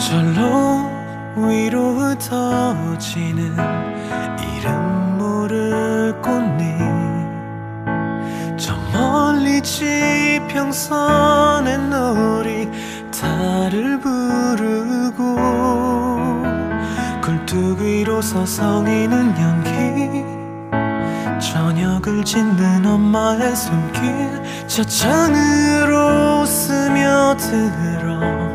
절로 위로 흩어지는 이름 모를 꽃잎, 저 멀리 지평선에 우리 달을 부르고, 굴뚝위로 서성이는 연기, 저녁을 짓는 엄마의 손길, 저 창으로 스며들어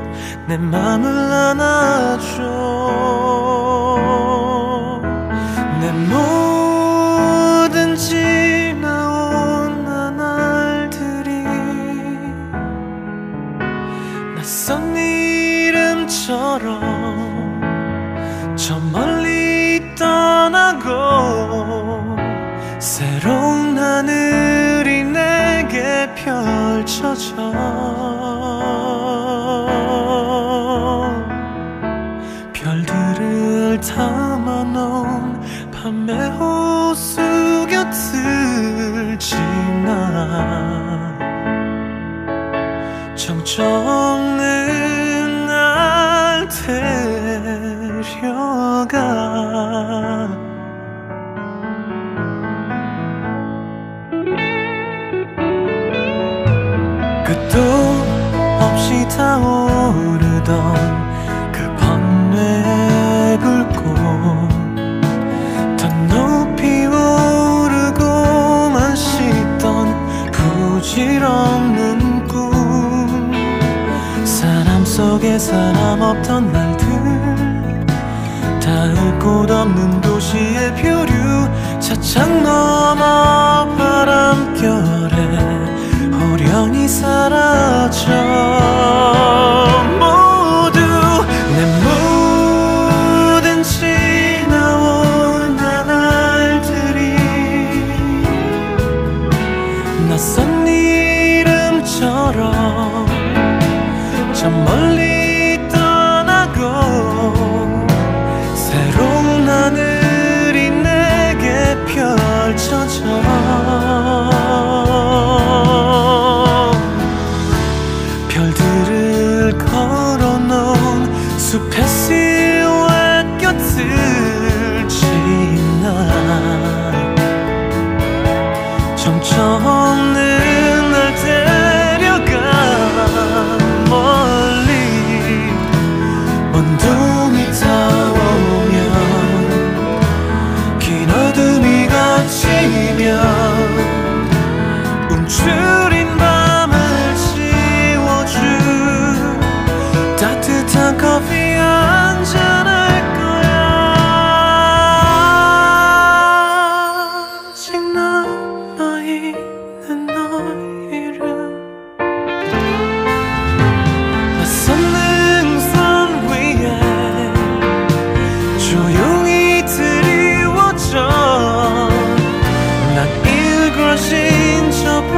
내 맘을 안아줘. 내 모든 지나온 나날들이 낯선 이름처럼 저 멀리 떠나고, 새로운 하늘이 내게 펼쳐져. 별들을 담아놓은 밤의 호수 곁을 지나 정처 없는 날 데려가. 끝도 없이 타오르던 그 번뇌의 불꽃, 더 높이 오르고만 싶던 부질없는 꿈, 사람 속에 사람 없던 날들, 닿을 곳 없는 도시의 표류, 차창 넘어 바람결에 호련히 사라져. 모두 내 모든 지나온 나날들이 낯선 이름처럼 저 멀리 떠나고, 새로운 하늘이 내게 펼쳐져. 별들을 걸어놓은 숲의 실루엣 곁을 지나 정처 없는 날 데려가. 멀리 먼 동이 타오면 긴 어둠이 갇히면 움츠린 밤 따뜻한 커피 한잔 할 거야. 아직 남아있는 너의 이름, 낯선 능선 위에 조용히 드리워져. 난 일그러진 저 밤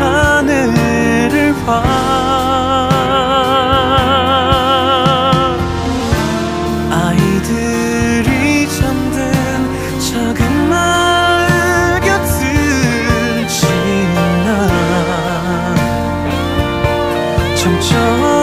하늘을 봐. 정처